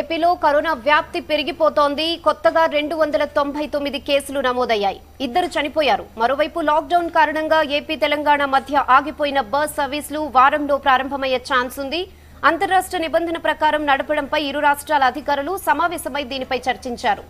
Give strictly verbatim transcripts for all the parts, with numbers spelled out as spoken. ఏపీలో కరోనా వ్యాప్తి పెరిగిపోతోంది. కొత్తగా రెండు వందల తొంభై తొమ్మిది కేసులు నమోదయ్యాయి. ఇద్దరు చనిపోయారు. మరోవైపు లాక్డౌన్ కారణంగా ఏపీ తెలంగాణ మధ్య ఆగిపోయిన బస్ సర్వీసులు వారంలో ప్రారంభమయ్యే ఛాన్స్ ఉంది. అంతర్రాష్ట్ర నిబంధన ప్రకారం నడపడంపై ఇరు రాష్ట్రాల అధికారులు సమావేశమై దీనిపై చర్చించారు.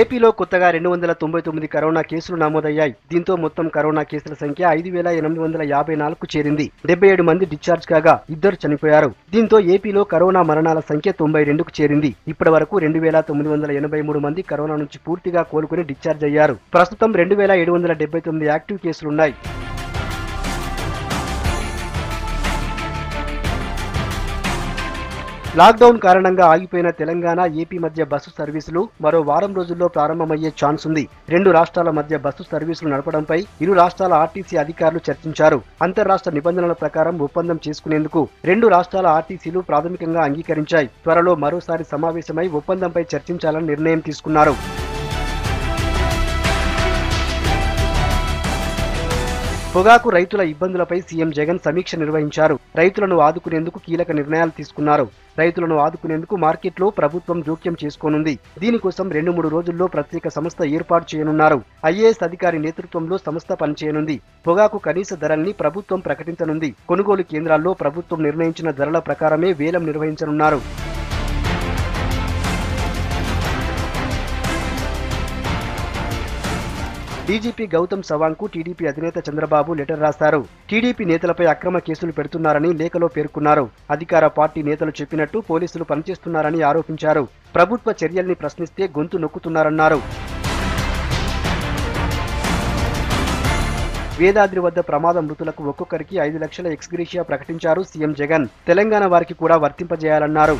ఏపీలో కొత్తగా రెండు వందల తొంభై తొమ్మిది కరోనా కేసులు నమోదయ్యాయి. దీంతో మొత్తం కరోనా కేసుల సంఖ్య ఐదు వేల ఎనిమిది వందల యాభై నాలుగుకు చేరింది. డెబ్బై ఏడు మంది డిశ్చార్జ్ కాగా ఇద్దరు చనిపోయారు. దీంతో ఏపీలో కరోనా మరణాల సంఖ్య తొంభై రెండుకు చేరింది. ఇప్పటి వరకు రెండు వేల తొమ్మిది వందల ఎనభై మూడు మంది కరోనా నుంచి పూర్తిగా కోలుకుని డిశ్చార్జ్ అయ్యారు. ప్రస్తుతం రెండు వేల ఏడు వందల డెబ్బై తొమ్మిది యాక్టివ్ కేసులున్నాయి. లాక్డౌన్ కారణంగా ఆగిపోయిన తెలంగాణ ఏపీ మధ్య బస్సు సర్వీసులు మరో వారం రోజుల్లో ప్రారంభమయ్యే ఛాన్స్ ఉంది. రెండు రాష్ట్రాల మధ్య బస్సు సర్వీసులు నడపడంపై ఇరు రాష్ట్రాల ఆర్టీసీ అధికారులు చర్చించారు. అంతర్రాష్ట్ర నిబంధనల ప్రకారం ఒప్పందం చేసుకునేందుకు రెండు రాష్ట్రాల ఆర్టీసీలు ప్రాథమికంగా అంగీకరించాయి. త్వరలో మరోసారి సమావేశమై ఒప్పందంపై చర్చించాలని నిర్ణయం తీసుకున్నారు. పొగాకు రైతుల ఇబ్బందులపై సీఎం జగన్ సమీక్ష నిర్వహించారు. రైతులను ఆదుకునేందుకు కీలక నిర్ణయాలు తీసుకున్నారు. రైతులను ఆదుకునేందుకు మార్కెట్లో ప్రభుత్వం జోక్యం చేసుకోనుంది. దీనికోసం రెండు మూడు రోజుల్లో ప్రత్యేక సంస్థ ఏర్పాటు చేయనున్నారు. ఐఏఎస్ అధికారి నేతృత్వంలో సంస్థ పనిచేయనుంది. పొగాకు కనీస ధరల్ని ప్రభుత్వం ప్రకటించనుంది. కొనుగోలు కేంద్రాల్లో ప్రభుత్వం నిర్ణయించిన ధరల ప్రకారమే వేలం నిర్వహించనున్నారు. డీజీపీ గౌతమ్ సవాంగ్ కు టీడీపీ అధినేత చంద్రబాబు లెటర్ రాశారు. టీడీపీ నేతలపై అక్రమ కేసులు పెడుతున్నారని లేఖలో పేర్కొన్నారు. అధికార పార్టీ నేతలు చెప్పినట్టు పోలీసులు పనిచేస్తున్నారని ఆరోపించారు. ప్రభుత్వ చర్యల్ని ప్రశ్నిస్తే గొంతు నొక్కుతున్నారన్నారు. వేదాద్రి వద్ద ప్రమాద మృతులకు ఒక్కొక్కరికి ఐదు లక్షల ఎక్స్గ్రేషియా ప్రకటించారు సీఎం జగన్. తెలంగాణ వారికి కూడా వర్తింపజేయాలన్నారు.